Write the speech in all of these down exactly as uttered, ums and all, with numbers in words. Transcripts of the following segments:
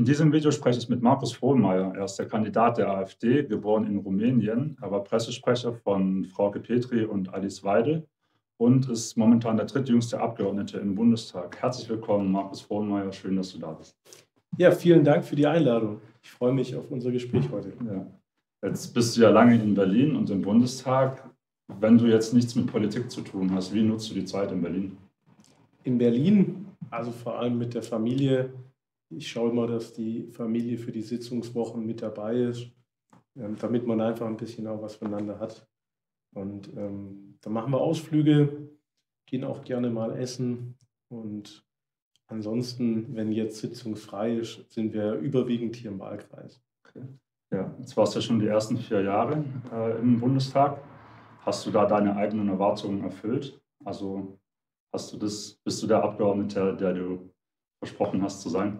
In diesem Video spreche ich mit Markus Frohnmaier. Er ist der Kandidat der AfD, geboren in Rumänien, aber Pressesprecher von Frauke Petry und Alice Weidel und ist momentan der drittjüngste Abgeordnete im Bundestag. Herzlich willkommen, Markus Frohnmaier. Schön, dass du da bist. Ja, vielen Dank für die Einladung. Ich freue mich auf unser Gespräch heute. Ja. Jetzt bist du ja lange in Berlin und im Bundestag. Wenn du jetzt nichts mit Politik zu tun hast, wie nutzt du die Zeit in Berlin? In Berlin, also vor allem mit der Familie. Ich schaue immer, dass die Familie für die Sitzungswochen mit dabei ist, damit man einfach ein bisschen auch was voneinander hat. Und ähm, dann machen wir Ausflüge, gehen auch gerne mal essen. Und ansonsten, wenn jetzt sitzungsfrei ist, sind wir überwiegend hier im Wahlkreis. Okay. Ja, jetzt warst du ja schon die ersten vier Jahre äh, im Bundestag. Hast du da deine eigenen Erwartungen erfüllt? Also hast du das, bist du der Abgeordnete, der du versprochen hast zu sein?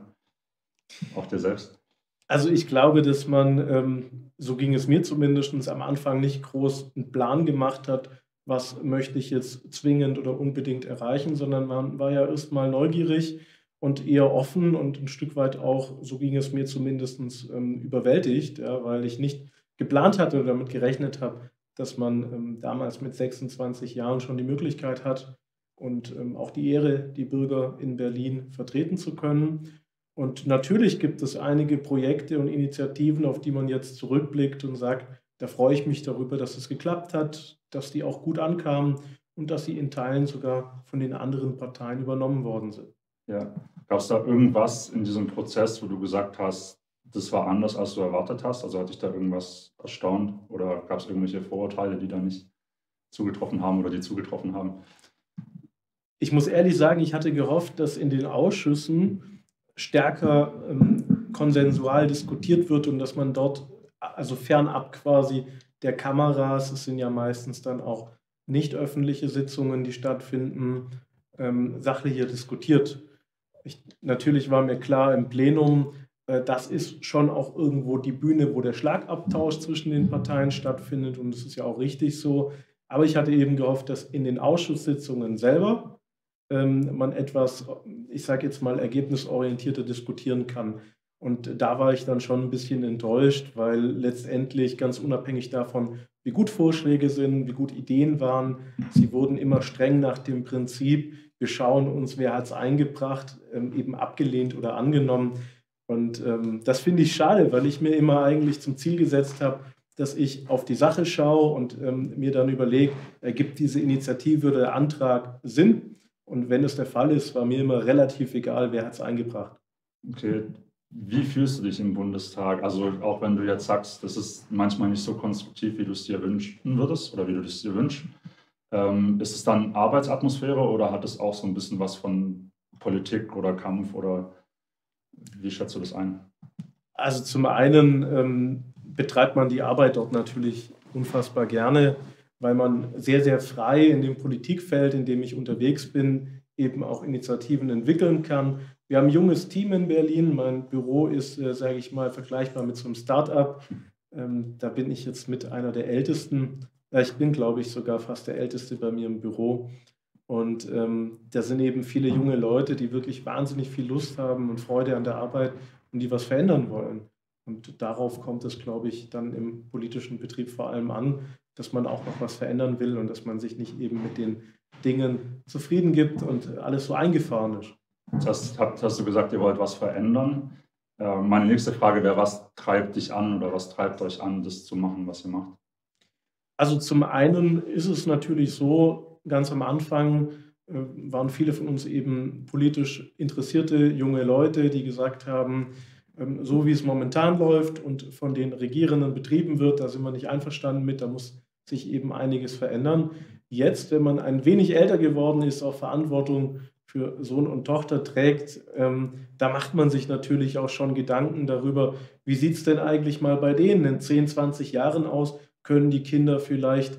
Auch dir selbst? Also ich glaube, dass man, ähm, so ging es mir zumindest, am Anfang nicht groß einen Plan gemacht hat, was möchte ich jetzt zwingend oder unbedingt erreichen, sondern man war ja erstmal neugierig und eher offen und ein Stück weit auch, so ging es mir zumindest, ähm, überwältigt, ja, weil ich nicht geplant hatte oder damit gerechnet habe, dass man ähm, damals mit sechsundzwanzig Jahren schon die Möglichkeit hat und ähm, auch die Ehre, die Bürger in Berlin vertreten zu können. Und natürlich gibt es einige Projekte und Initiativen, auf die man jetzt zurückblickt und sagt, da freue ich mich darüber, dass es geklappt hat, dass die auch gut ankamen und dass sie in Teilen sogar von den anderen Parteien übernommen worden sind. Ja. Gab es da irgendwas in diesem Prozess, wo du gesagt hast, das war anders, als du erwartet hast? Also hat dich da irgendwas erstaunt oder gab es irgendwelche Vorurteile, die da nicht zugetroffen haben oder die zugetroffen haben? Ich muss ehrlich sagen, ich hatte gehofft, dass in den Ausschüssen stärker ähm, konsensual diskutiert wird und dass man dort, also fernab quasi der Kameras, es sind ja meistens dann auch nicht öffentliche Sitzungen, die stattfinden, ähm, sachlicher diskutiert. Ich, natürlich war mir klar im Plenum, äh, das ist schon auch irgendwo die Bühne, wo der Schlagabtausch zwischen den Parteien stattfindet und das ist ja auch richtig so. Aber ich hatte eben gehofft, dass in den Ausschusssitzungen selber man etwas, ich sage jetzt mal, ergebnisorientierter diskutieren kann. Und da war ich dann schon ein bisschen enttäuscht, weil letztendlich ganz unabhängig davon, wie gut Vorschläge sind, wie gut Ideen waren, sie wurden immer streng nach dem Prinzip, wir schauen uns, wer hat es eingebracht, eben abgelehnt oder angenommen. Und das finde ich schade, weil ich mir immer eigentlich zum Ziel gesetzt habe, dass ich auf die Sache schaue und mir dann überlege, ergibt diese Initiative oder der Antrag Sinn? Und wenn es der Fall ist, war mir immer relativ egal, wer hat es eingebracht. Okay. Wie fühlst du dich im Bundestag? Also auch wenn du jetzt sagst, das ist manchmal nicht so konstruktiv, wie du es dir wünschen würdest oder wie du es dir wünschst. Ähm, ist es dann Arbeitsatmosphäre oder hat es auch so ein bisschen was von Politik oder Kampf? Oder wie schätzt du das ein? Also zum einen ähm, betreibt man die Arbeit dort natürlich unfassbar gerne, weil man sehr, sehr frei in dem Politikfeld, in dem ich unterwegs bin, eben auch Initiativen entwickeln kann. Wir haben ein junges Team in Berlin. Mein Büro ist, äh, sage ich mal, vergleichbar mit so einem Start-up. Ähm, da bin ich jetzt mit einer der Ältesten. Ja, ich bin, glaube ich, sogar fast der Älteste bei mir im Büro. Und ähm, da sind eben viele junge Leute, die wirklich wahnsinnig viel Lust haben und Freude an der Arbeit und die was verändern wollen. Und darauf kommt es, glaube ich, dann im politischen Betrieb vor allem an, dass man auch noch was verändern will und dass man sich nicht eben mit den Dingen zufrieden gibt und alles so eingefahren ist. Das hast, hast du gesagt, ihr wollt was verändern. Äh, meine nächste Frage wäre, was treibt dich an oder was treibt euch an, das zu machen, was ihr macht? Also zum einen ist es natürlich so, ganz am Anfang äh, waren viele von uns eben politisch interessierte junge Leute, die gesagt haben, so wie es momentan läuft und von den Regierenden betrieben wird, da sind wir nicht einverstanden mit, da muss sich eben einiges verändern. Jetzt, wenn man ein wenig älter geworden ist, auch Verantwortung für Sohn und Tochter trägt, ähm, da macht man sich natürlich auch schon Gedanken darüber, wie sieht es denn eigentlich mal bei denen in zehn, zwanzig Jahren aus, können die Kinder vielleicht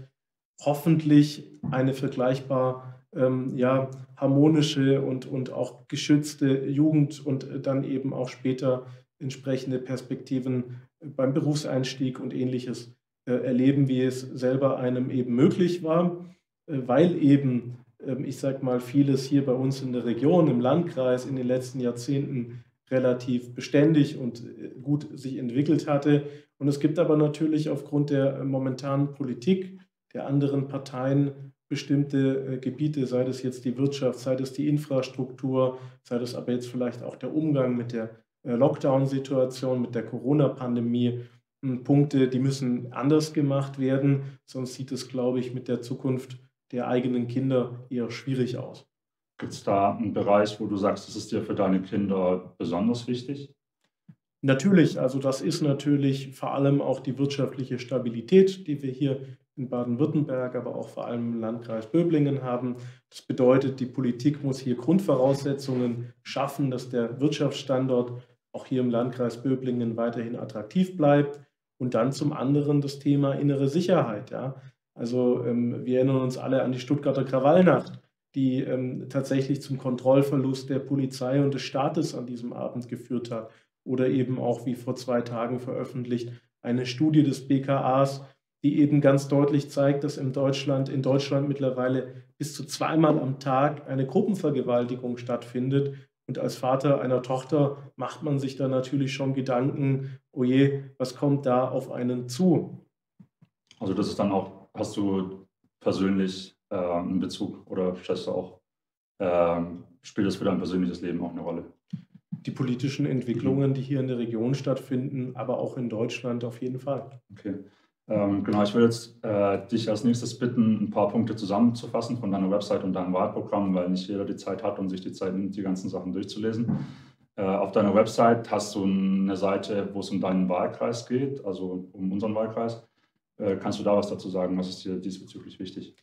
hoffentlich eine vergleichbar ähm, ja, harmonische und, und auch geschützte Jugend und dann eben auch später entsprechende Perspektiven beim Berufseinstieg und Ähnliches äh, erleben, wie es selber einem eben möglich war, äh, weil eben, äh, ich sag mal, vieles hier bei uns in der Region, im Landkreis in den letzten Jahrzehnten relativ beständig und gut sich entwickelt hatte. Und es gibt aber natürlich aufgrund der momentanen Politik der anderen Parteien bestimmte Gebiete, sei das jetzt die Wirtschaft, sei das die Infrastruktur, sei das aber jetzt vielleicht auch der Umgang mit der Lockdown-Situation, mit der Corona-Pandemie, Punkte, die müssen anders gemacht werden. Sonst sieht es, glaube ich, mit der Zukunft der eigenen Kinder eher schwierig aus. Gibt es da einen Bereich, wo du sagst, das ist dir für deine Kinder besonders wichtig? Natürlich, also das ist natürlich vor allem auch die wirtschaftliche Stabilität, die wir hier in Baden-Württemberg, aber auch vor allem im Landkreis Böblingen haben. Das bedeutet, die Politik muss hier Grundvoraussetzungen schaffen, dass der Wirtschaftsstandort auch hier im Landkreis Böblingen weiterhin attraktiv bleibt. Und dann zum anderen das Thema innere Sicherheit. Ja. Also ähm, wir erinnern uns alle an die Stuttgarter Krawallnacht, die ähm, tatsächlich zum Kontrollverlust der Polizei und des Staates an diesem Abend geführt hat. Oder eben auch, wie vor zwei Tagen veröffentlicht, eine Studie des B K As, die eben ganz deutlich zeigt, dass in Deutschland, in Deutschland mittlerweile bis zu zweimal am Tag eine Gruppenvergewaltigung stattfindet. Und als Vater einer Tochter macht man sich da natürlich schon Gedanken, oh je, was kommt da auf einen zu? Also das ist dann auch, hast du persönlich äh, einen Bezug oder schätzt du auch, äh, spielt das für dein persönliches Leben auch eine Rolle? Die politischen Entwicklungen, die hier in der Region stattfinden, aber auch in Deutschland auf jeden Fall. Okay, ähm, genau. Ich würde jetzt äh, dich als nächstes bitten, ein paar Punkte zusammenzufassen von deiner Website und deinem Wahlprogramm, weil nicht jeder die Zeit hat und sich die Zeit nimmt, die ganzen Sachen durchzulesen. Äh, auf deiner Website hast du eine Seite, wo es um deinen Wahlkreis geht, also um unseren Wahlkreis. Äh, kannst du da was dazu sagen? Was ist dir diesbezüglich wichtig?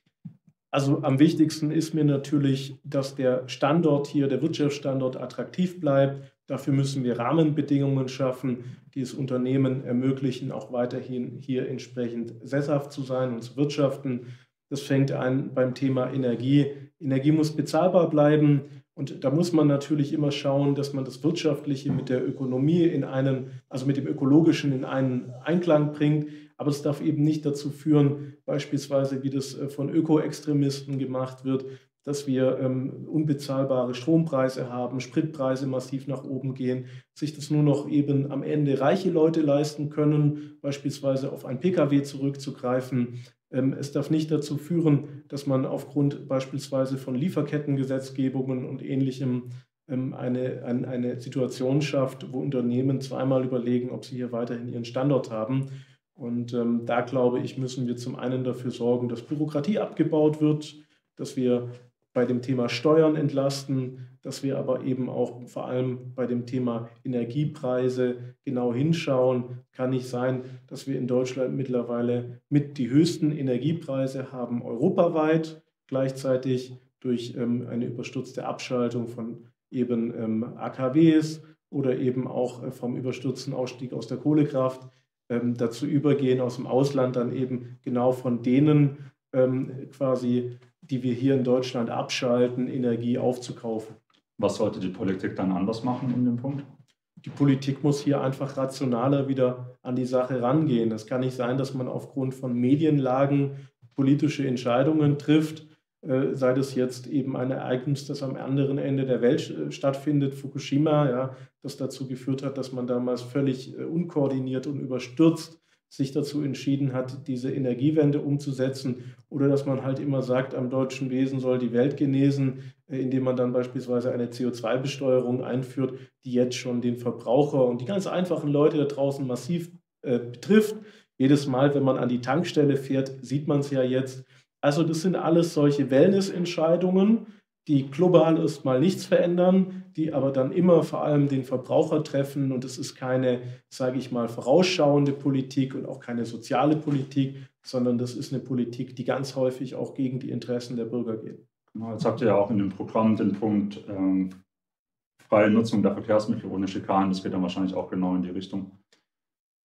Also am wichtigsten ist mir natürlich, dass der Standort hier, der Wirtschaftsstandort, attraktiv bleibt. Dafür müssen wir Rahmenbedingungen schaffen, die es Unternehmen ermöglichen, auch weiterhin hier entsprechend sesshaft zu sein und zu wirtschaften. Das fängt an beim Thema Energie. Energie muss bezahlbar bleiben und da muss man natürlich immer schauen, dass man das Wirtschaftliche mit der Ökonomie in einen, also mit dem Ökologischen in einen Einklang bringt. Aber es darf eben nicht dazu führen, beispielsweise wie das von Ökoextremisten gemacht wird, dass wir ähm, unbezahlbare Strompreise haben, Spritpreise massiv nach oben gehen, sich das nur noch eben am Ende reiche Leute leisten können, beispielsweise auf ein Pkw zurückzugreifen. Ähm, es darf nicht dazu führen, dass man aufgrund beispielsweise von Lieferkettengesetzgebungen und Ähnlichem ähm, eine, ein, eine Situation schafft, wo Unternehmen zweimal überlegen, ob sie hier weiterhin ihren Standort haben. Und ähm, da, glaube ich, müssen wir zum einen dafür sorgen, dass Bürokratie abgebaut wird, dass wir bei dem Thema Steuern entlasten, dass wir aber eben auch vor allem bei dem Thema Energiepreise genau hinschauen. Kann nicht sein, dass wir in Deutschland mittlerweile mit die höchsten Energiepreise haben, europaweit, gleichzeitig durch ähm, eine überstürzte Abschaltung von eben ähm, A K Ws oder eben auch äh, vom überstürzten Ausstieg aus der Kohlekraft. Dazu übergehen, aus dem Ausland dann eben genau von denen ähm, quasi, die wir hier in Deutschland abschalten, Energie aufzukaufen. Was sollte die Politik dann anders machen in dem Punkt? Die Politik muss hier einfach rationaler wieder an die Sache rangehen. Es kann nicht sein, dass man aufgrund von Medienlagen politische Entscheidungen trifft, äh, sei das jetzt eben ein Ereignis, das am anderen Ende der Welt äh, stattfindet, Fukushima, ja, das dazu geführt hat, dass man damals völlig unkoordiniert und überstürzt sich dazu entschieden hat, diese Energiewende umzusetzen, oder dass man halt immer sagt, am deutschen Wesen soll die Welt genesen, indem man dann beispielsweise eine C O zwei Besteuerung einführt, die jetzt schon den Verbraucher und die ganz einfachen Leute da draußen massiv äh, betrifft. Jedes Mal, wenn man an die Tankstelle fährt, sieht man es ja jetzt. Also das sind alles solche Wellnessentscheidungen, die global erstmal nichts verändern, die aber dann immer vor allem den Verbraucher treffen. Und es ist keine, sage ich mal, vorausschauende Politik und auch keine soziale Politik, sondern das ist eine Politik, die ganz häufig auch gegen die Interessen der Bürger geht. Genau, jetzt habt ihr ja auch in dem Programm den Punkt ähm, freie Nutzung der Verkehrsmittel ohne Schikanen. Das geht dann wahrscheinlich auch genau in die Richtung.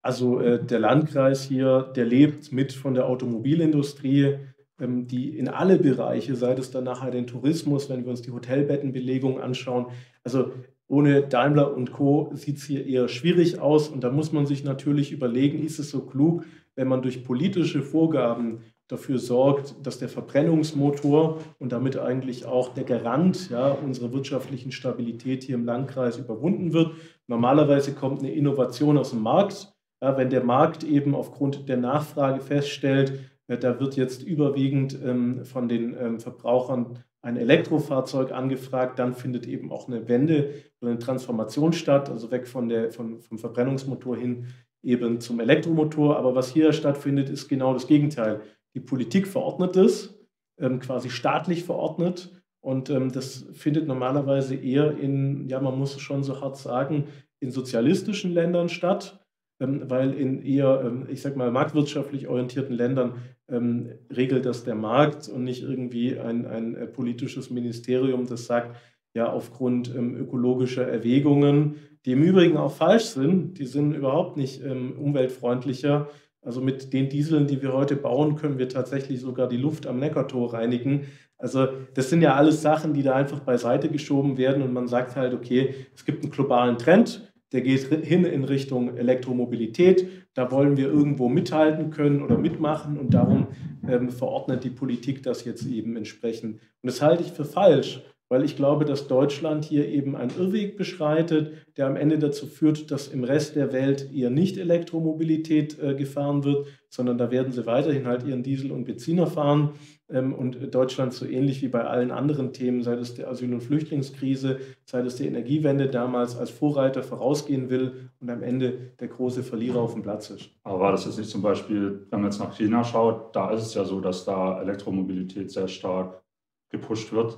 Also äh, der Landkreis hier, der lebt mit von der Automobilindustrie, die in alle Bereiche, sei das dann nachher den Tourismus, wenn wir uns die Hotelbettenbelegung anschauen. Also ohne Daimler und Co. sieht es hier eher schwierig aus. Und da muss man sich natürlich überlegen, ist es so klug, wenn man durch politische Vorgaben dafür sorgt, dass der Verbrennungsmotor und damit eigentlich auch der Garant ja, unserer wirtschaftlichen Stabilität hier im Landkreis überwunden wird. Normalerweise kommt eine Innovation aus dem Markt. Ja, wenn der Markt eben aufgrund der Nachfrage feststellt, ja, da wird jetzt überwiegend ähm, von den ähm, Verbrauchern ein Elektrofahrzeug angefragt, dann findet eben auch eine Wende oder eine Transformation statt, also weg von der, von, vom Verbrennungsmotor hin eben zum Elektromotor. Aber was hier stattfindet, ist genau das Gegenteil. Die Politik verordnet es, ähm, quasi staatlich verordnet. Und ähm, das findet normalerweise eher in, ja, man muss es schon so hart sagen, in sozialistischen Ländern statt, ähm, weil in eher, ähm, ich sag mal, marktwirtschaftlich orientierten Ländern ähm, regelt das der Markt und nicht irgendwie ein, ein äh, politisches Ministerium, das sagt, ja, aufgrund ähm, ökologischer Erwägungen, die im Übrigen auch falsch sind, die sind überhaupt nicht ähm, umweltfreundlicher. Also mit den Dieseln, die wir heute bauen, können wir tatsächlich sogar die Luft am Neckartor reinigen. Also das sind ja alles Sachen, die da einfach beiseite geschoben werden und man sagt halt, okay, es gibt einen globalen Trend, der geht hin in Richtung Elektromobilität, da wollen wir irgendwo mithalten können oder mitmachen und darum ähm, verordnet die Politik das jetzt eben entsprechend. Und das halte ich für falsch, weil ich glaube, dass Deutschland hier eben einen Irrweg beschreitet, der am Ende dazu führt, dass im Rest der Welt eher nicht Elektromobilität äh, gefahren wird, sondern da werden sie weiterhin halt ihren Diesel und Benziner fahren. Ähm, und Deutschland so ähnlich wie bei allen anderen Themen, sei es der Asyl- und Flüchtlingskrise, sei es der Energiewende damals als Vorreiter vorausgehen will und am Ende der große Verlierer auf dem Platz ist. Aber war das jetzt nicht zum Beispiel, wenn man jetzt nach China schaut, da ist es ja so, dass da Elektromobilität sehr stark gepusht wird.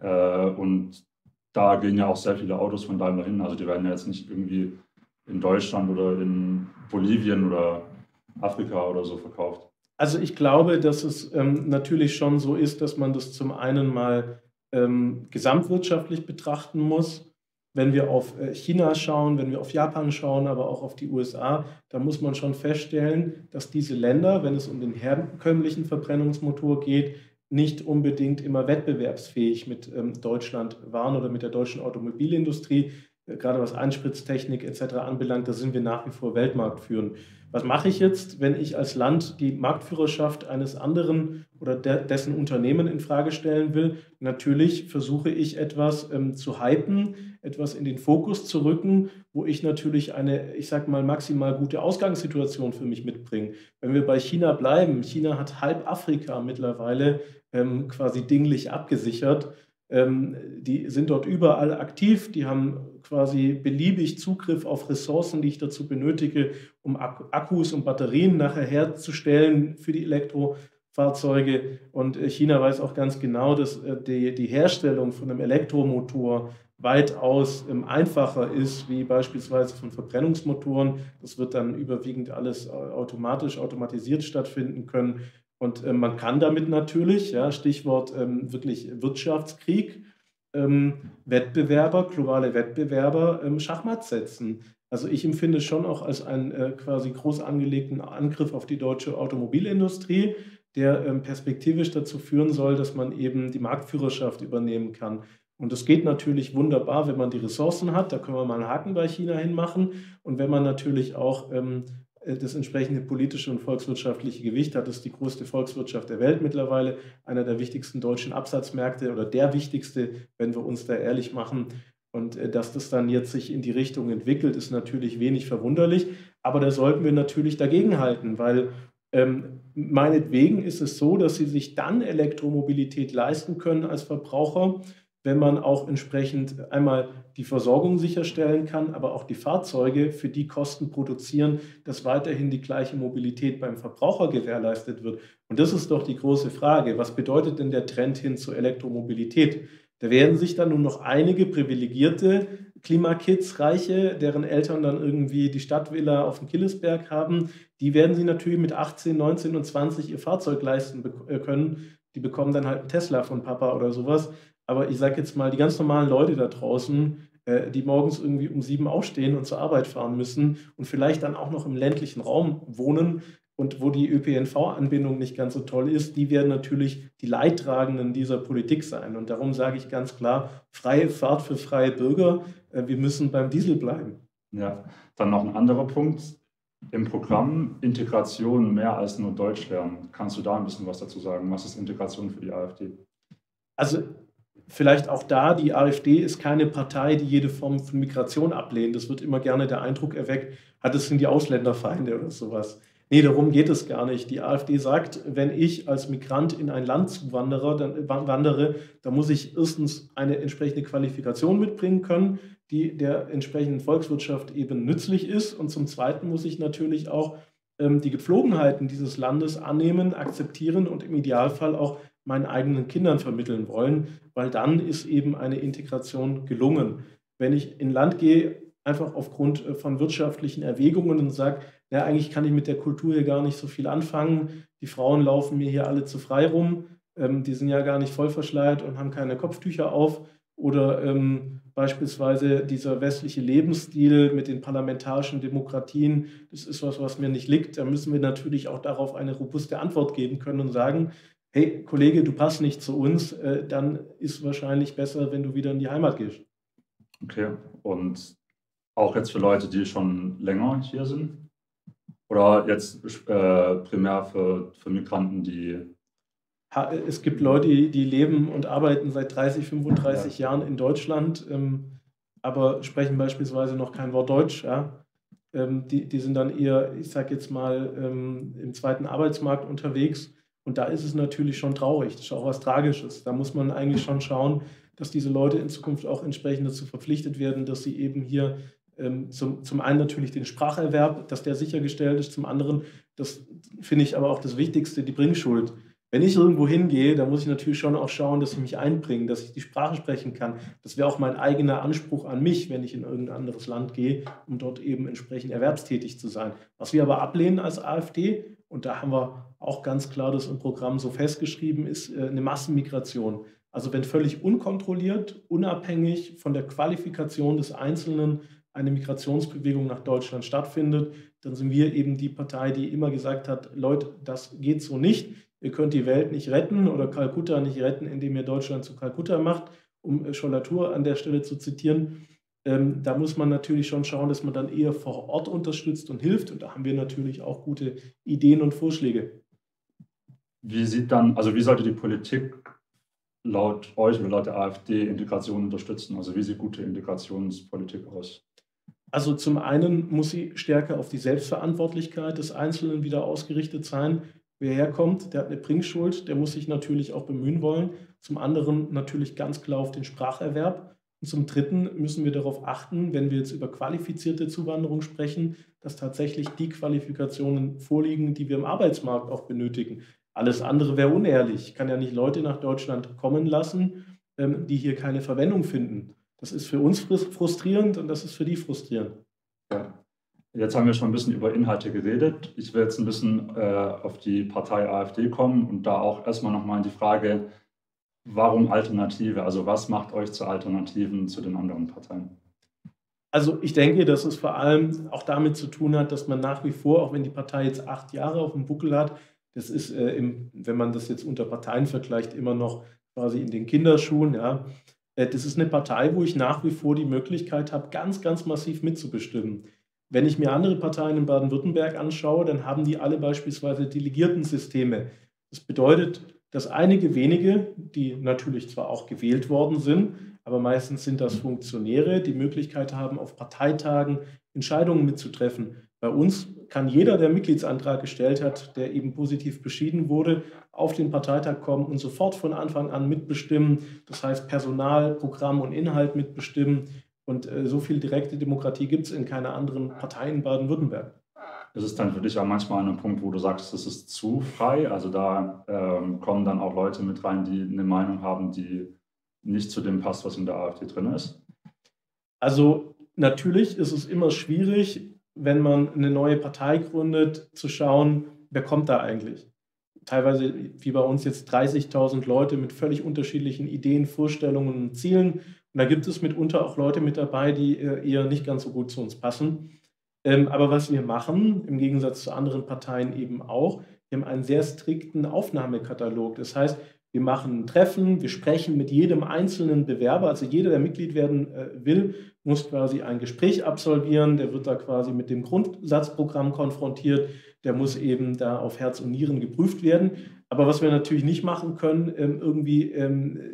Und da gehen ja auch sehr viele Autos von Daimler hin. Also die werden ja jetzt nicht irgendwie in Deutschland oder in Bolivien oder Afrika oder so verkauft. Also ich glaube, dass es ähm, natürlich schon so ist, dass man das zum einen mal ähm, gesamtwirtschaftlich betrachten muss. Wenn wir auf China schauen, wenn wir auf Japan schauen, aber auch auf die U S A, da muss man schon feststellen, dass diese Länder, wenn es um den herkömmlichen Verbrennungsmotor geht, nicht unbedingt immer wettbewerbsfähig mit ähm, Deutschland waren oder mit der deutschen Automobilindustrie, äh, gerade was Einspritztechnik et cetera anbelangt, da sind wir nach wie vor weltmarktführend. Was mache ich jetzt, wenn ich als Land die Marktführerschaft eines anderen oder de dessen Unternehmen in Frage stellen will? Natürlich versuche ich etwas ähm, zu hypen, etwas in den Fokus zu rücken, wo ich natürlich eine, ich sag mal, maximal gute Ausgangssituation für mich mitbringe. Wenn wir bei China bleiben, China hat halb Afrika mittlerweile ähm, quasi dinglich abgesichert. Ähm, die sind dort überall aktiv, die haben quasi beliebig Zugriff auf Ressourcen, die ich dazu benötige, um Akkus und Batterien nachher herzustellen für die Elektrofahrzeuge. Und China weiß auch ganz genau, dass die, die Herstellung von einem Elektromotor weitaus einfacher ist, wie beispielsweise von Verbrennungsmotoren. Das wird dann überwiegend alles automatisch, automatisiert stattfinden können. Und äh, man kann damit natürlich, ja, Stichwort ähm, wirklich Wirtschaftskrieg, ähm, Wettbewerber, globale Wettbewerber ähm, Schachmatt setzen. Also ich empfinde schon auch als einen äh, quasi groß angelegten Angriff auf die deutsche Automobilindustrie, der ähm, perspektivisch dazu führen soll, dass man eben die Marktführerschaft übernehmen kann. Und das geht natürlich wunderbar, wenn man die Ressourcen hat. Da können wir mal einen Haken bei China hinmachen. Und wenn man natürlich auch ähm, das entsprechende politische und volkswirtschaftliche Gewicht hat. Das ist die größte Volkswirtschaft der Welt mittlerweile, einer der wichtigsten deutschen Absatzmärkte oder der wichtigste, wenn wir uns da ehrlich machen. Und dass das dann jetzt sich in die Richtung entwickelt, ist natürlich wenig verwunderlich. Aber da sollten wir natürlich dagegenhalten, weil ähm, meinetwegen ist es so, dass sie sich dann Elektromobilität leisten können als Verbraucher, wenn man auch entsprechend einmal die Versorgung sicherstellen kann, aber auch die Fahrzeuge für die Kosten produzieren, dass weiterhin die gleiche Mobilität beim Verbraucher gewährleistet wird. Und das ist doch die große Frage, was bedeutet denn der Trend hin zur Elektromobilität? Da werden sich dann nur noch einige privilegierte Klimakids, Reiche, deren Eltern dann irgendwie die Stadtvilla auf dem Killesberg haben, die werden sie natürlich mit achtzehn, neunzehn und zwanzig ihr Fahrzeug leisten können. Die bekommen dann halt einen Tesla von Papa oder sowas. Aber ich sage jetzt mal, die ganz normalen Leute da draußen, die morgens irgendwie um sieben aufstehen und zur Arbeit fahren müssen und vielleicht dann auch noch im ländlichen Raum wohnen und wo die Ö P N V-Anbindung nicht ganz so toll ist, die werden natürlich die Leidtragenden dieser Politik sein. Und darum sage ich ganz klar, freie Fahrt für freie Bürger, wir müssen beim Diesel bleiben. Ja, dann noch ein anderer Punkt, im Programm Integration mehr als nur Deutsch lernen. Kannst du da ein bisschen was dazu sagen? Was ist Integration für die AfD? Also vielleicht auch da, die AfD ist keine Partei, die jede Form von Migration ablehnt. Das wird immer gerne der Eindruck erweckt, hat es sind die Ausländerfeinde oder sowas. Nee, darum geht es gar nicht. Die AfD sagt, wenn ich als Migrant in ein Land zuwandere, dann, wandere, dann muss ich erstens eine entsprechende Qualifikation mitbringen können, die der entsprechenden Volkswirtschaft eben nützlich ist. Und zum Zweiten muss ich natürlich auch ähm, die Gepflogenheiten dieses Landes annehmen, akzeptieren und im Idealfall auch meinen eigenen Kindern vermitteln wollen, weil dann ist eben eine Integration gelungen. Wenn ich in Land gehe, einfach aufgrund von wirtschaftlichen Erwägungen und sage, ja, eigentlich kann ich mit der Kultur hier gar nicht so viel anfangen. Die Frauen laufen mir hier alle zu frei rum. Ähm, die sind ja gar nicht vollverschleiert und haben keine Kopftücher auf. Oder ähm, beispielsweise dieser westliche Lebensstil mit den parlamentarischen Demokratien, das ist was, was mir nicht liegt. Da müssen wir natürlich auch darauf eine robuste Antwort geben können und sagen, hey, Kollege, du passt nicht zu uns, äh, dann ist wahrscheinlich besser, wenn du wieder in die Heimat gehst. Okay, und auch jetzt für Leute, die schon länger hier sind? Oder jetzt äh, primär für, für Migranten, die... Es gibt Leute, die leben und arbeiten seit dreißig, fünfunddreißig ja. Jahren in Deutschland, ähm, aber sprechen beispielsweise noch kein Wort Deutsch. Ja? Ähm, die, die sind dann eher, ich sage jetzt mal, ähm, im zweiten Arbeitsmarkt unterwegs. Und da ist es natürlich schon traurig. Das ist auch was Tragisches. Da muss man eigentlich schon schauen, dass diese Leute in Zukunft auch entsprechend dazu verpflichtet werden, dass sie eben hier... Zum, zum einen natürlich den Spracherwerb, dass der sichergestellt ist, zum anderen, das finde ich aber auch das Wichtigste, die Bringschuld. Wenn ich irgendwo hingehe, dann muss ich natürlich schon auch schauen, dass ich mich einbringe, dass ich die Sprache sprechen kann. Das wäre auch mein eigener Anspruch an mich, wenn ich in irgendein anderes Land gehe, um dort eben entsprechend erwerbstätig zu sein. Was wir aber ablehnen als AfD, und da haben wir auch ganz klar das im Programm so festgeschrieben, ist eine Massenmigration. Also wenn völlig unkontrolliert, unabhängig von der Qualifikation des Einzelnen, eine Migrationsbewegung nach Deutschland stattfindet, dann sind wir eben die Partei, die immer gesagt hat, Leute, das geht so nicht, ihr könnt die Welt nicht retten oder Kalkutta nicht retten, indem ihr Deutschland zu Kalkutta macht, um Schollatur an der Stelle zu zitieren. Ähm, da muss man natürlich schon schauen, dass man dann eher vor Ort unterstützt und hilft, und da haben wir natürlich auch gute Ideen und Vorschläge. Wie sieht dann, also wie sollte die Politik laut euch oder laut der AfD Integration unterstützen? Also wie sieht gute Integrationspolitik aus? Also zum einen muss sie stärker auf die Selbstverantwortlichkeit des Einzelnen wieder ausgerichtet sein. Wer herkommt, der hat eine Bringschuld, der muss sich natürlich auch bemühen wollen. Zum anderen natürlich ganz klar auf den Spracherwerb. Und zum dritten müssen wir darauf achten, wenn wir jetzt über qualifizierte Zuwanderung sprechen, dass tatsächlich die Qualifikationen vorliegen, die wir im Arbeitsmarkt auch benötigen. Alles andere wäre unehrlich. Ich kann ja nicht Leute nach Deutschland kommen lassen, die hier keine Verwendung finden. Das ist für uns frustrierend und das ist für die frustrierend. Ja. Jetzt haben wir schon ein bisschen über Inhalte geredet. Ich will jetzt ein bisschen äh, auf die Partei AfD kommen und da auch erstmal nochmal in die Frage, warum Alternative? Also was macht euch zu Alternativen zu den anderen Parteien? Also ich denke, dass es vor allem auch damit zu tun hat, dass man nach wie vor, auch wenn die Partei jetzt acht Jahre auf dem Buckel hat, das ist, äh, im, wenn man das jetzt unter Parteien vergleicht, immer noch quasi in den Kinderschuhen, ja. Das ist eine Partei, wo ich nach wie vor die Möglichkeit habe, ganz, ganz massiv mitzubestimmen. Wenn ich mir andere Parteien in Baden-Württemberg anschaue, dann haben die alle beispielsweise Delegiertensysteme. Das bedeutet, dass einige wenige, die natürlich zwar auch gewählt worden sind, aber meistens sind das Funktionäre, die Möglichkeit haben, auf Parteitagen Entscheidungen mitzutreffen. Bei uns kann jeder, der Mitgliedsantrag gestellt hat, der eben positiv beschieden wurde, auf den Parteitag kommen und sofort von Anfang an mitbestimmen. Das heißt, Personal, Programm und Inhalt mitbestimmen. Und äh, so viel direkte Demokratie gibt es in keiner anderen Partei in Baden-Württemberg. Das ist dann für dich ja manchmal an einem Punkt, wo du sagst, das ist zu frei. Also da ähm, kommen dann auch Leute mit rein, die eine Meinung haben, die nicht zu dem passt, was in der AfD drin ist. Also natürlich ist es immer schwierig, wenn man eine neue Partei gründet, zu schauen, wer kommt da eigentlich. Teilweise, wie bei uns jetzt, dreißigtausend Leute mit völlig unterschiedlichen Ideen, Vorstellungen und Zielen. Und da gibt es mitunter auch Leute mit dabei, die eher nicht ganz so gut zu uns passen. Aber was wir machen, im Gegensatz zu anderen Parteien eben auch, wir haben einen sehr strikten Aufnahmekatalog. Das heißt, wir machen Treffen, wir sprechen mit jedem einzelnen Bewerber, also jeder, der Mitglied werden will, muss quasi ein Gespräch absolvieren, der wird da quasi mit dem Grundsatzprogramm konfrontiert, der muss eben da auf Herz und Nieren geprüft werden. Aber was wir natürlich nicht machen können, irgendwie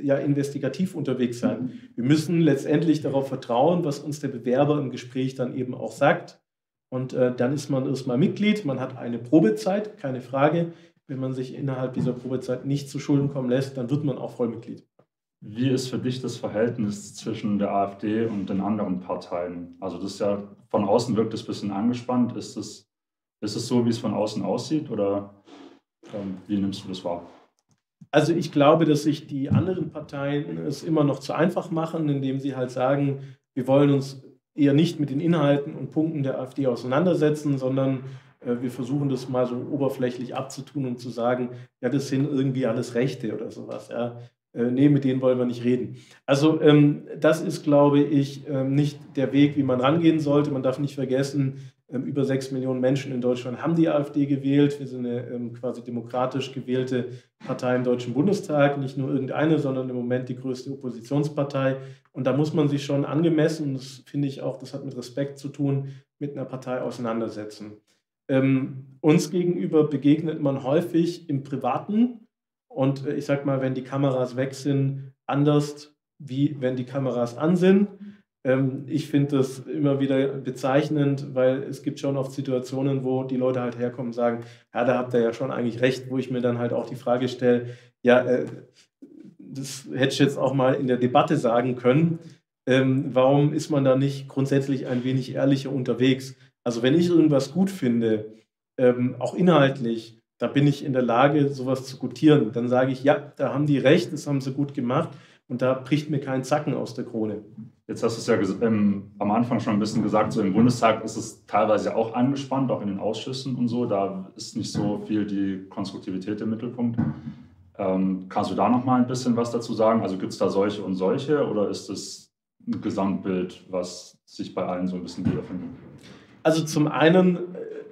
ja investigativ unterwegs sein. Wir müssen letztendlich darauf vertrauen, was uns der Bewerber im Gespräch dann eben auch sagt. Und dann ist man erstmal Mitglied, man hat eine Probezeit, keine Frage. Wenn man sich innerhalb dieser Probezeit nicht zu Schulden kommen lässt, dann wird man auch Vollmitglied. Wie ist für dich das Verhältnis zwischen der AfD und den anderen Parteien? Also das ist ja, von außen wirkt das ein bisschen angespannt. Ist es ist es so, wie es von außen aussieht, oder ähm, wie nimmst du das wahr? Also ich glaube, dass sich die anderen Parteien es immer noch zu einfach machen, indem sie halt sagen, wir wollen uns eher nicht mit den Inhalten und Punkten der AfD auseinandersetzen, sondern äh, wir versuchen das mal so oberflächlich abzutun und zu sagen, ja, das sind irgendwie alles Rechte oder sowas, ja. Nee, mit denen wollen wir nicht reden. Also ähm, das ist, glaube ich, ähm, nicht der Weg, wie man rangehen sollte. Man darf nicht vergessen, ähm, über sechs Millionen Menschen in Deutschland haben die AfD gewählt. Wir sind eine ähm, quasi demokratisch gewählte Partei im Deutschen Bundestag. Nicht nur irgendeine, sondern im Moment die größte Oppositionspartei. Und da muss man sich schon angemessen, und das finde ich auch, das hat mit Respekt zu tun, mit einer Partei auseinandersetzen. Ähm, uns gegenüber begegnet man häufig im Privaten. Und ich sag mal, wenn die Kameras weg sind, anders wie wenn die Kameras an sind. Ich finde das immer wieder bezeichnend, weil es gibt schon oft Situationen, wo die Leute halt herkommen und sagen, ja, da habt ihr ja schon eigentlich recht, wo ich mir dann halt auch die Frage stelle, ja, das hätte ich jetzt auch mal in der Debatte sagen können. Warum ist man da nicht grundsätzlich ein wenig ehrlicher unterwegs? Also wenn ich irgendwas gut finde, auch inhaltlich, da bin ich in der Lage, sowas zu gutieren. Dann sage ich, ja, da haben die recht, das haben sie gut gemacht und da bricht mir kein Zacken aus der Krone. Jetzt hast du es ja ähm, am Anfang schon ein bisschen gesagt, so im Bundestag ist es teilweise auch angespannt, auch in den Ausschüssen und so, da ist nicht so viel die Konstruktivität im Mittelpunkt. Ähm, kannst du da noch mal ein bisschen was dazu sagen? Also gibt es da solche und solche oder ist es ein Gesamtbild, was sich bei allen so ein bisschen wiederfindet? Also zum einen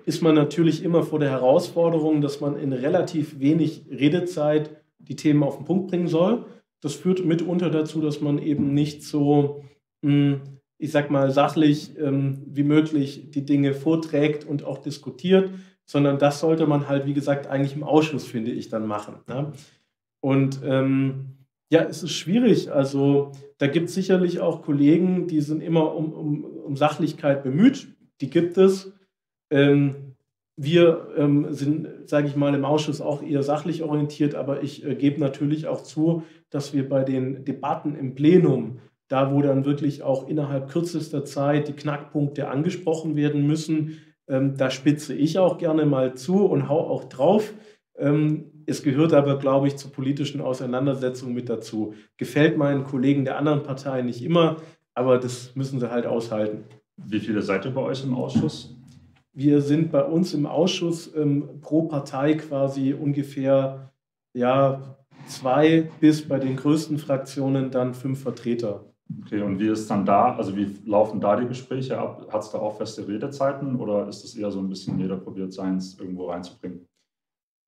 ist man natürlich immer vor der Herausforderung, dass man in relativ wenig Redezeit die Themen auf den Punkt bringen soll. Das führt mitunter dazu, dass man eben nicht so, ich sag mal, sachlich wie möglich die Dinge vorträgt und auch diskutiert, sondern das sollte man halt, wie gesagt, eigentlich im Ausschuss, finde ich, dann machen. Und ähm, ja, es ist schwierig. Also da gibt es sicherlich auch Kollegen, die sind immer um, um, um Sachlichkeit bemüht. Die gibt es. Wir ähm, sind, sage ich mal, im Ausschuss auch eher sachlich orientiert, aber ich äh, gebe natürlich auch zu, dass wir bei den Debatten im Plenum, da wo dann wirklich auch innerhalb kürzester Zeit die Knackpunkte angesprochen werden müssen, ähm, da spitze ich auch gerne mal zu und hau auch drauf. Ähm, es gehört aber, glaube ich, zur politischen Auseinandersetzung mit dazu. Gefällt meinen Kollegen der anderen Parteien nicht immer, aber das müssen sie halt aushalten. Wie viele seid ihr bei euch im Ausschuss? Wir sind bei uns im Ausschuss ähm, pro Partei quasi ungefähr ja, zwei bis bei den größten Fraktionen dann fünf Vertreter. Okay, und wie ist dann da, also wie laufen da die Gespräche ab? Hat es da auch feste Redezeiten oder ist es eher so ein bisschen jeder probiert seins irgendwo reinzubringen?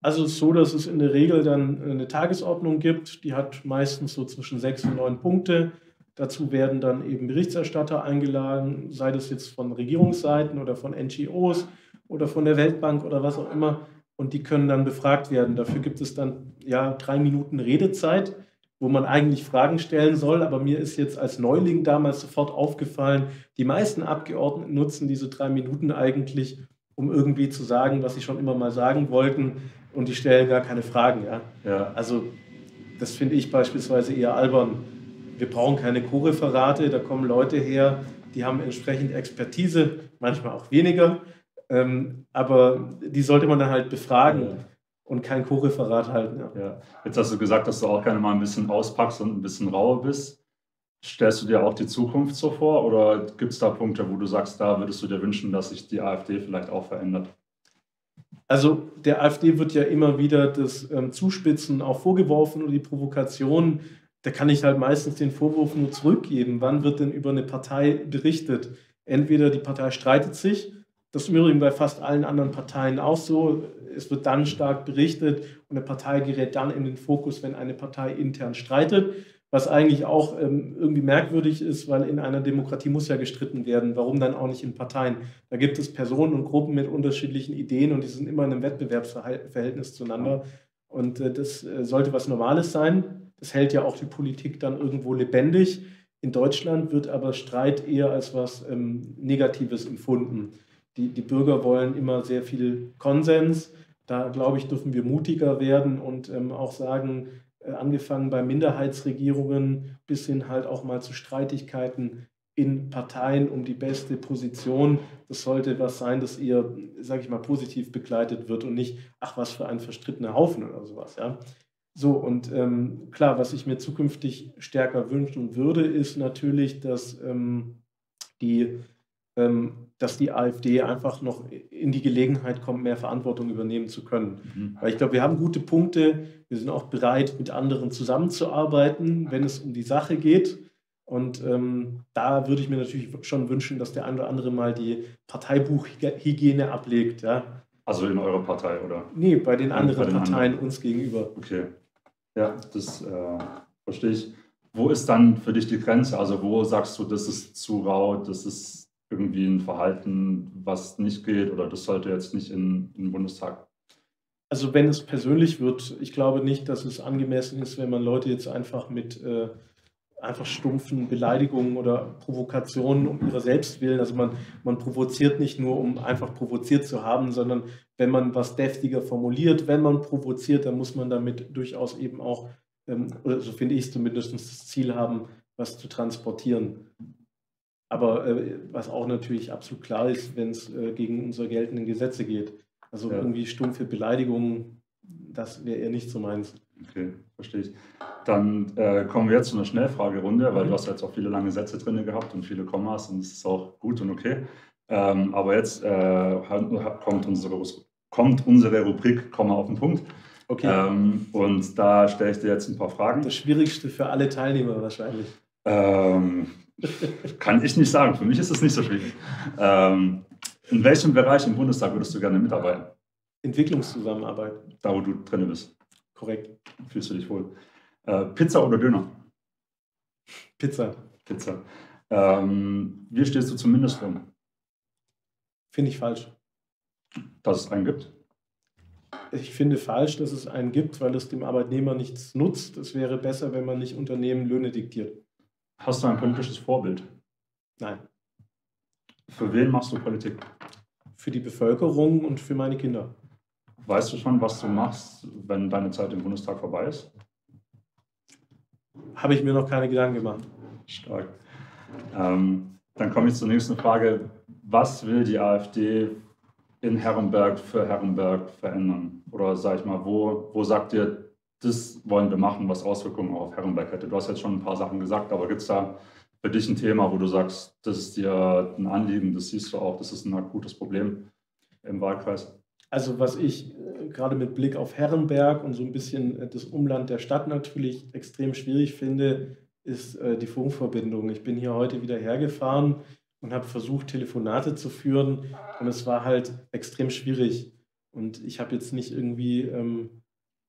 Also es ist so, dass es in der Regel dann eine Tagesordnung gibt, die hat meistens so zwischen sechs und neun Punkte. Dazu werden dann eben Berichterstatter eingeladen, sei das jetzt von Regierungsseiten oder von N G Os oder von der Weltbank oder was auch immer. Und die können dann befragt werden. Dafür gibt es dann ja drei Minuten Redezeit, wo man eigentlich Fragen stellen soll. Aber mir ist jetzt als Neuling damals sofort aufgefallen, die meisten Abgeordneten nutzen diese drei Minuten eigentlich, um irgendwie zu sagen, was sie schon immer mal sagen wollten. Und die stellen gar keine Fragen. Ja? Ja. Also das finde ich beispielsweise eher albern. Wir brauchen keine Co-Referate, da kommen Leute her, die haben entsprechend Expertise, manchmal auch weniger, ähm, aber die sollte man dann halt befragen ja. und kein Co-Referat halten. Ja. Ja. Jetzt hast du gesagt, dass du auch gerne mal ein bisschen auspackst und ein bisschen rauer bist. Stellst du dir auch die Zukunft so vor oder gibt es da Punkte, wo du sagst, da würdest du dir wünschen, dass sich die AfD vielleicht auch verändert? Also der AfD wird ja immer wieder das ähm, Zuspitzen auch vorgeworfen oder die Provokationen. Da kann ich halt meistens den Vorwurf nur zurückgeben. Wann wird denn über eine Partei berichtet? Entweder die Partei streitet sich, das ist im Übrigen bei fast allen anderen Parteien auch so, es wird dann stark berichtet und eine Partei gerät dann in den Fokus, wenn eine Partei intern streitet, was eigentlich auch ähm, irgendwie merkwürdig ist, weil in einer Demokratie muss ja gestritten werden. Warum dann auch nicht in Parteien? Da gibt es Personen und Gruppen mit unterschiedlichen Ideen und die sind immer in einem Wettbewerbsverhältnis zueinander. Und äh, das äh, sollte was Normales sein. Das hält ja auch die Politik dann irgendwo lebendig. In Deutschland wird aber Streit eher als was ähm, Negatives empfunden. Die, die Bürger wollen immer sehr viel Konsens. Da, glaube ich, dürfen wir mutiger werden und ähm, auch sagen, angefangen bei Minderheitsregierungen bis hin halt auch mal zu Streitigkeiten in Parteien um die beste Position. Das sollte was sein, das eher, sage ich mal, positiv begleitet wird und nicht, ach, was für ein verstrittener Haufen oder sowas. Ja. So, und ähm, klar, was ich mir zukünftig stärker wünschen würde, ist natürlich, dass, ähm, die, ähm, dass die AfD einfach noch in die Gelegenheit kommt, mehr Verantwortung übernehmen zu können. Mhm. Weil ich glaube, wir haben gute Punkte. Wir sind auch bereit, mit anderen zusammenzuarbeiten, wenn es um die Sache geht. Und ähm, da würde ich mir natürlich schon wünschen, dass der ein oder andere mal die Parteibuchhygiene ablegt. Ja? Also in eurer Partei, oder? Nee, bei den anderen bei den Parteien anderen. uns gegenüber. Okay, ja, das äh, verstehe ich. Wo ist dann für dich die Grenze? Also wo sagst du, das ist zu rau, das ist irgendwie ein Verhalten, was nicht geht oder das sollte jetzt nicht in, in den Bundestag? Also wenn es persönlich wird, ich glaube nicht, dass es angemessen ist, wenn man Leute jetzt einfach mit äh, einfach stumpfen Beleidigungen oder Provokationen um ihrer selbst willen, also man, man provoziert nicht nur, um einfach provoziert zu haben, sondern wenn man was deftiger formuliert, wenn man provoziert, dann muss man damit durchaus eben auch, ähm, oder so finde ich es zumindest, das Ziel haben, was zu transportieren. Aber äh, was auch natürlich absolut klar ist, wenn es äh, gegen unsere geltenden Gesetze geht. Also ja. Irgendwie stumpfe Beleidigungen, das wäre eher nicht so meins. Okay, verstehe ich. Dann äh, kommen wir jetzt zu einer Schnellfragerunde, weil mhm. du hast jetzt auch viele lange Sätze drin gehabt und viele Kommas und das ist auch gut und okay. Ähm, aber jetzt äh, kommt, unsere, kommt unsere Rubrik Komma auf den Punkt. Okay. Ähm, und da stelle ich dir jetzt ein paar Fragen. Das Schwierigste für alle Teilnehmer wahrscheinlich. Ähm, kann ich nicht sagen. Für mich ist es nicht so schwierig. Ähm, In welchem Bereich im Bundestag würdest du gerne mitarbeiten? Entwicklungszusammenarbeit. Da, wo du drin bist. Korrekt. Fühlst du dich wohl. Äh, Pizza oder Döner? Pizza. Pizza. Ähm, wie stehst du zum Mindestlohn? Finde ich falsch. Dass es einen gibt? Ich finde falsch, dass es einen gibt, weil es dem Arbeitnehmer nichts nutzt. Es wäre besser, wenn man nicht Unternehmen Löhne diktiert. Hast du ein politisches Vorbild? Nein. Für wen machst du Politik? Für die Bevölkerung und für meine Kinder. Weißt du schon, was du machst, wenn deine Zeit im Bundestag vorbei ist? Habe ich mir noch keine Gedanken gemacht. Stark. Ähm, dann komme ich zur nächsten Frage. Was will die AfD in Herrenberg für Herrenberg verändern? Oder sag ich mal, wo, wo sagt ihr, das wollen wir machen, was Auswirkungen auf Herrenberg hätte? Du hast jetzt schon ein paar Sachen gesagt, aber gibt es da für dich ein Thema, wo du sagst, das ist dir ein Anliegen, das siehst du auch, das ist ein akutes Problem im Wahlkreis? Also was ich gerade mit Blick auf Herrenberg und so ein bisschen das Umland der Stadt natürlich extrem schwierig finde, ist die Funkverbindung. Ich bin hier heute wieder hergefahren und habe versucht, Telefonate zu führen und es war halt extrem schwierig. Und ich habe jetzt nicht irgendwie... Ähm,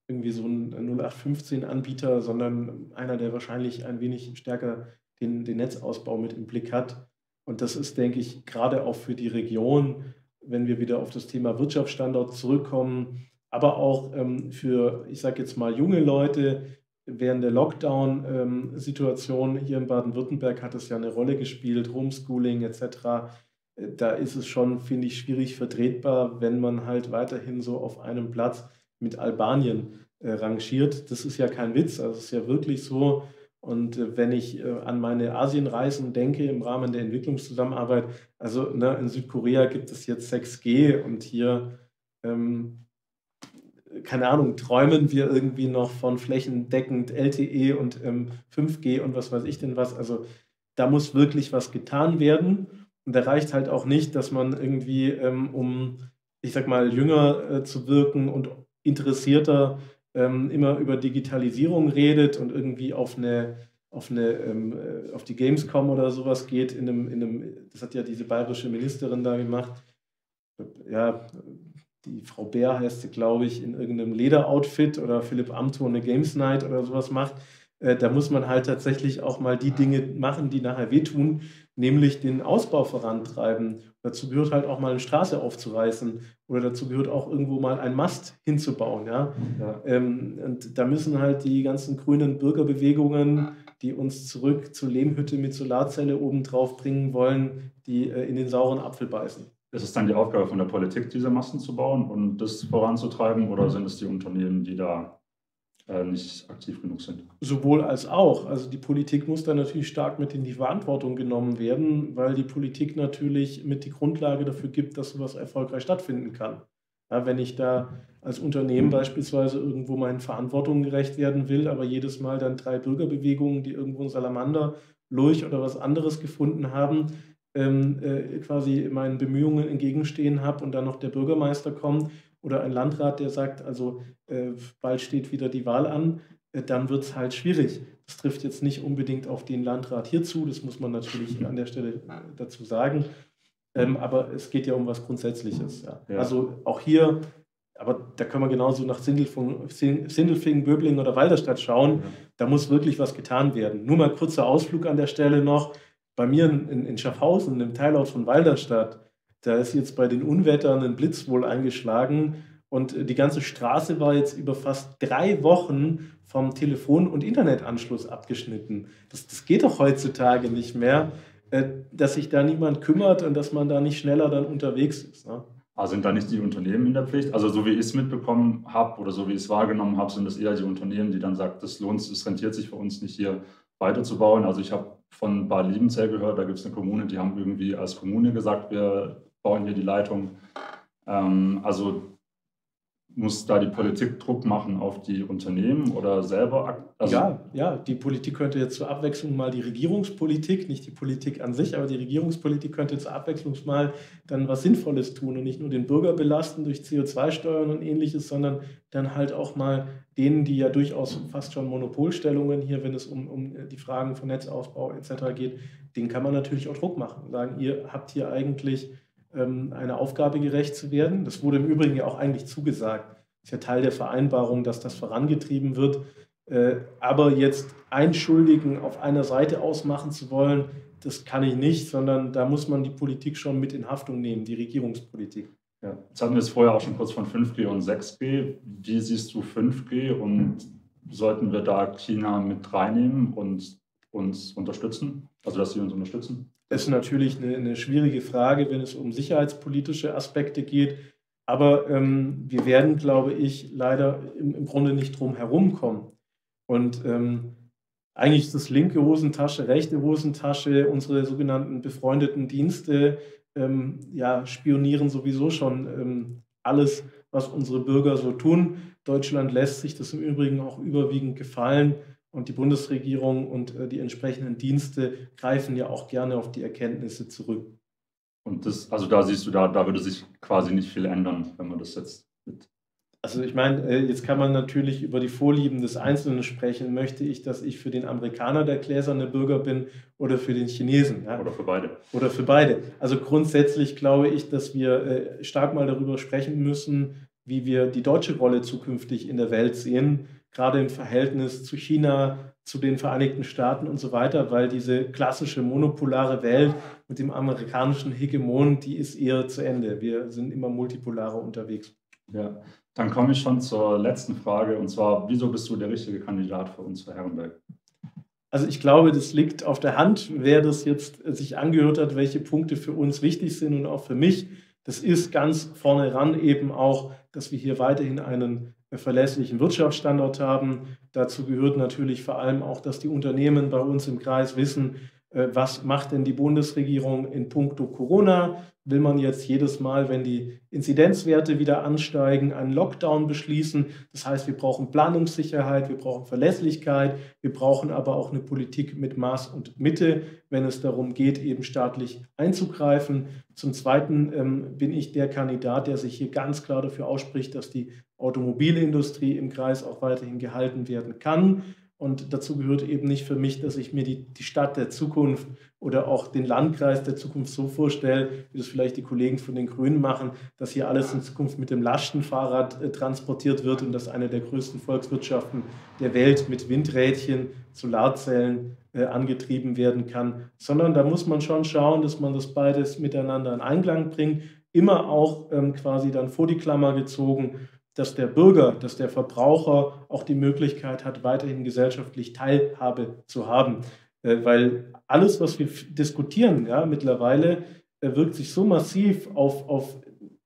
irgendwie so ein null acht fünfzehn-Anbieter, sondern einer, der wahrscheinlich ein wenig stärker den, den Netzausbau mit im Blick hat. Und das ist, denke ich, gerade auch für die Region, wenn wir wieder auf das Thema Wirtschaftsstandort zurückkommen, aber auch ähm, für, ich sage jetzt mal, junge Leute. Während der Lockdown-Situation hier in Baden-Württemberg hat es ja eine Rolle gespielt, Homeschooling et cetera. Da ist es schon, finde ich, schwierig vertretbar, wenn man halt weiterhin so auf einem Platz mit Albanien äh, rangiert. Das ist ja kein Witz, also es ist ja wirklich so. Und äh, wenn ich äh, an meine Asienreisen denke im Rahmen der Entwicklungszusammenarbeit, also ne, in Südkorea gibt es jetzt sechs G und hier, ähm, keine Ahnung, träumen wir irgendwie noch von flächendeckend L T E und ähm, fünf G und was weiß ich denn was. Also da muss wirklich was getan werden. Und da reicht halt auch nicht, dass man irgendwie, ähm, um, ich sag mal, jünger äh, zu wirken und interessierter ähm, immer über Digitalisierung redet und irgendwie auf eine, auf eine, ähm, auf die Gamescom oder sowas geht, in einem, in einem, das hat ja diese bayerische Ministerin da gemacht, ja, die Frau Bär heißt sie, glaube ich, in irgendeinem Lederoutfit oder Philipp Amthor eine Games Night oder sowas macht. äh, da muss man halt tatsächlich auch mal die Dinge machen, die nachher wehtun, nämlich den Ausbau vorantreiben. Dazu gehört halt auch mal eine Straße aufzureißen oder dazu gehört auch irgendwo mal einen Mast hinzubauen. Ja? Ja. Ähm, und da müssen halt die ganzen grünen Bürgerbewegungen, die uns zurück zur Lehmhütte mit Solarzelle obendrauf bringen wollen, die äh, in den sauren Apfel beißen. Ist es dann die Aufgabe von der Politik, diese Masten zu bauen und das voranzutreiben, oder sind es die Unternehmen, die da äh, nicht aktiv genug sind? Sowohl als auch. Also die Politik muss da natürlich stark mit in die Verantwortung genommen werden, weil die Politik natürlich mit die Grundlage dafür gibt, dass sowas erfolgreich stattfinden kann. Ja, wenn ich da als Unternehmen beispielsweise irgendwo meinen Verantwortungen gerecht werden will, aber jedes Mal dann drei Bürgerbewegungen, die irgendwo einen Salamander, Lurch oder was anderes gefunden haben, ähm, äh, quasi meinen Bemühungen entgegenstehen habe und dann noch der Bürgermeister kommt oder ein Landrat, der sagt, also äh, bald steht wieder die Wahl an, äh, dann wird es halt schwierig. Das trifft jetzt nicht unbedingt auf den Landrat hier zu, das muss man natürlich an der Stelle dazu sagen. Ähm, aber es geht ja um was Grundsätzliches. Ja. Ja. Also auch hier, aber da können wir genauso nach Sindelfingen, Böblingen oder Walderstadt schauen. Ja. Da muss wirklich was getan werden. Nur mal kurzer Ausflug an der Stelle noch. Bei mir in, in Schaffhausen, im Teilort von Walderstadt, da ist jetzt bei den Unwettern ein Blitz wohl eingeschlagen und die ganze Straße war jetzt über fast drei Wochen vom Telefon- und Internetanschluss abgeschnitten. Das, das geht doch heutzutage nicht mehr, dass sich da niemand kümmert und dass man da nicht schneller dann unterwegs ist. Ne? Also sind da nicht die Unternehmen in der Pflicht? Also so wie ich es mitbekommen habe oder so wie ich es wahrgenommen habe, sind das eher die Unternehmen, die dann sagen, das lohnt, es rentiert sich für uns nicht hier weiterzubauen. Also ich habe von Bad Liebenzell gehört, da gibt es eine Kommune, die haben irgendwie als Kommune gesagt, wir bauen hier die Leitung. Ähm, also muss da die Politik Druck machen auf die Unternehmen oder selber? Also ja, ja, die Politik könnte jetzt zur Abwechslung mal die Regierungspolitik, nicht die Politik an sich, aber die Regierungspolitik könnte zur Abwechslung mal dann was Sinnvolles tun und nicht nur den Bürger belasten durch C O zwei Steuern und Ähnliches, sondern dann halt auch mal denen, die ja durchaus fast schon Monopolstellungen hier, wenn es um, um die Fragen von Netzausbau et cetera geht, denen kann man natürlich auch Druck machen und sagen, ihr habt hier eigentlich einer Aufgabe gerecht zu werden. Das wurde im Übrigen ja auch eigentlich zugesagt. Das ist ja Teil der Vereinbarung, dass das vorangetrieben wird. Aber jetzt einen Schuldigen auf einer Seite ausmachen zu wollen, das kann ich nicht, sondern da muss man die Politik schon mit in Haftung nehmen, die Regierungspolitik. Ja. Jetzt hatten wir es vorher auch schon kurz von fünf G und sechs G. Wie siehst du fünf G und sollten wir da China mit reinnehmen und uns unterstützen? Also, dass sie uns unterstützen? Das ist natürlich eine, eine schwierige Frage, wenn es um sicherheitspolitische Aspekte geht. Aber ähm, wir werden, glaube ich, leider im, im Grunde nicht drum herumkommen. Und ähm, eigentlich ist das linke Hosentasche, rechte Hosentasche, unsere sogenannten befreundeten Dienste ähm, ja, spionieren sowieso schon ähm, alles, was unsere Bürger so tun. Deutschland lässt sich das im Übrigen auch überwiegend gefallen. Und die Bundesregierung und die entsprechenden Dienste greifen ja auch gerne auf die Erkenntnisse zurück. Und das, also da siehst du, da, da würde sich quasi nicht viel ändern, wenn man das jetzt mit... Also ich meine, jetzt kann man natürlich über die Vorlieben des Einzelnen sprechen. Möchte ich, dass ich für den Amerikaner der gläserne Bürger bin oder für den Chinesen? Ja? Oder für beide. Oder für beide. Also grundsätzlich glaube ich, dass wir stark mal darüber sprechen müssen, wie wir die deutsche Rolle zukünftig in der Welt sehen, gerade im Verhältnis zu China, zu den Vereinigten Staaten und so weiter, weil diese klassische monopolare Welt mit dem amerikanischen Hegemon, die ist eher zu Ende. Wir sind immer multipolarer unterwegs. Ja, dann komme ich schon zur letzten Frage, und zwar, wieso bist du der richtige Kandidat für uns, für Herrenberg? Also ich glaube, das liegt auf der Hand, wer das jetzt sich angehört hat, welche Punkte für uns wichtig sind und auch für mich. Das ist ganz vorne ran eben auch, dass wir hier weiterhin einen verlässlichen Wirtschaftsstandort haben. Dazu gehört natürlich vor allem auch, dass die Unternehmen bei uns im Kreis wissen, was macht denn die Bundesregierung in puncto Corona? Will man jetzt jedes Mal, wenn die Inzidenzwerte wieder ansteigen, einen Lockdown beschließen? Das heißt, wir brauchen Planungssicherheit, wir brauchen Verlässlichkeit, wir brauchen aber auch eine Politik mit Maß und Mitte, wenn es darum geht, eben staatlich einzugreifen. Zum Zweiten ähm, bin ich der Kandidat, der sich hier ganz klar dafür ausspricht, dass die Automobilindustrie im Kreis auch weiterhin gehalten werden kann. Und dazu gehört eben nicht für mich, dass ich mir die, die Stadt der Zukunft oder auch den Landkreis der Zukunft so vorstelle, wie das vielleicht die Kollegen von den Grünen machen, dass hier alles in Zukunft mit dem Lastenfahrrad äh, transportiert wird und dass eine der größten Volkswirtschaften der Welt mit Windrädchen, Solarzellen äh, angetrieben werden kann. Sondern da muss man schon schauen, dass man das beides miteinander in Einklang bringt. Immer auch ähm, quasi dann vor die Klammer gezogen, dass der Bürger, dass der Verbraucher auch die Möglichkeit hat, weiterhin gesellschaftlich Teilhabe zu haben. Äh, weil alles, was wir diskutieren, ja, mittlerweile äh, wirkt sich so massiv auf, auf,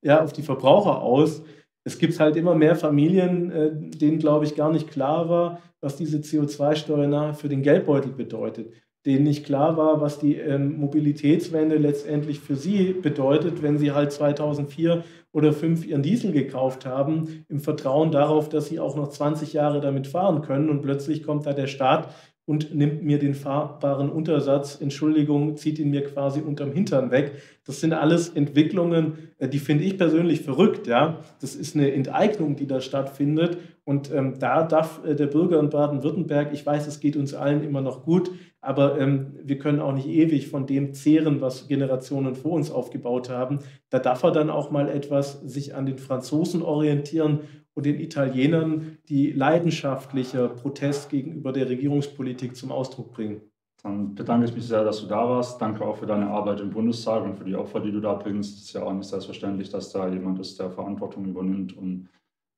ja, auf die Verbraucher aus. Es gibt halt immer mehr Familien, äh, denen, glaube ich, gar nicht klar war, was diese C O zwei Steuer nachher für den Geldbeutel bedeutet. Denen nicht klar war, was die ähm, Mobilitätswende letztendlich für sie bedeutet, wenn sie halt zweitausendvier oder zweitausendfünf ihren Diesel gekauft haben, im Vertrauen darauf, dass sie auch noch zwanzig Jahre damit fahren können. Und plötzlich kommt da der Staat und nimmt mir den fahrbaren Untersatz, Entschuldigung, zieht ihn mir quasi unterm Hintern weg. Das sind alles Entwicklungen, die finde ich persönlich verrückt. Ja? Das ist eine Enteignung, die da stattfindet. Und ähm, da darf äh, der Bürger in Baden-Württemberg, ich weiß, es geht uns allen immer noch gut, aber ähm, wir können auch nicht ewig von dem zehren, was Generationen vor uns aufgebaut haben. Da darf er dann auch mal etwas sich an den Franzosen orientieren und den Italienern, die leidenschaftlicher Protest gegenüber der Regierungspolitik zum Ausdruck bringen. Dann bedanke ich mich sehr, dass du da warst. Danke auch für deine Arbeit im Bundestag und für die Opfer, die du da bringst. Es ist ja auch nicht selbstverständlich, dass da jemand ist, der Verantwortung übernimmt und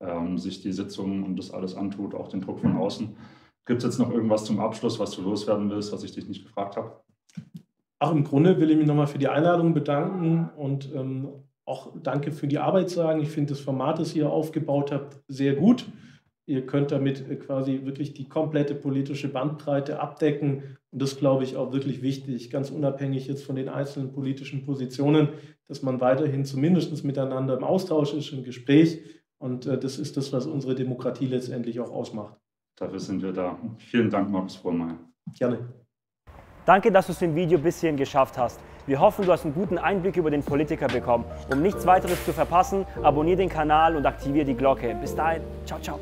ähm, sich die Sitzungen und das alles antut, auch den Druck von außen. Gibt es jetzt noch irgendwas zum Abschluss, was du loswerden willst, was ich dich nicht gefragt habe? Ach, im Grunde will ich mich nochmal für die Einladung bedanken und ähm, auch danke für die Arbeit sagen. Ich finde das Format, das ihr aufgebaut habt, sehr gut. Ihr könnt damit quasi wirklich die komplette politische Bandbreite abdecken. Und das, glaube ich, auch wirklich wichtig, ganz unabhängig jetzt von den einzelnen politischen Positionen, dass man weiterhin zumindest miteinander im Austausch ist, im Gespräch. Und äh, das ist das, was unsere Demokratie letztendlich auch ausmacht. Dafür sind wir da. Vielen Dank, Markus Frohnmaier. Gerne. Danke, dass du es im Video bis hierhin geschafft hast. Wir hoffen, du hast einen guten Einblick über den Politiker bekommen. Um nichts weiteres zu verpassen, abonniere den Kanal und aktiviere die Glocke. Bis dahin, ciao, ciao.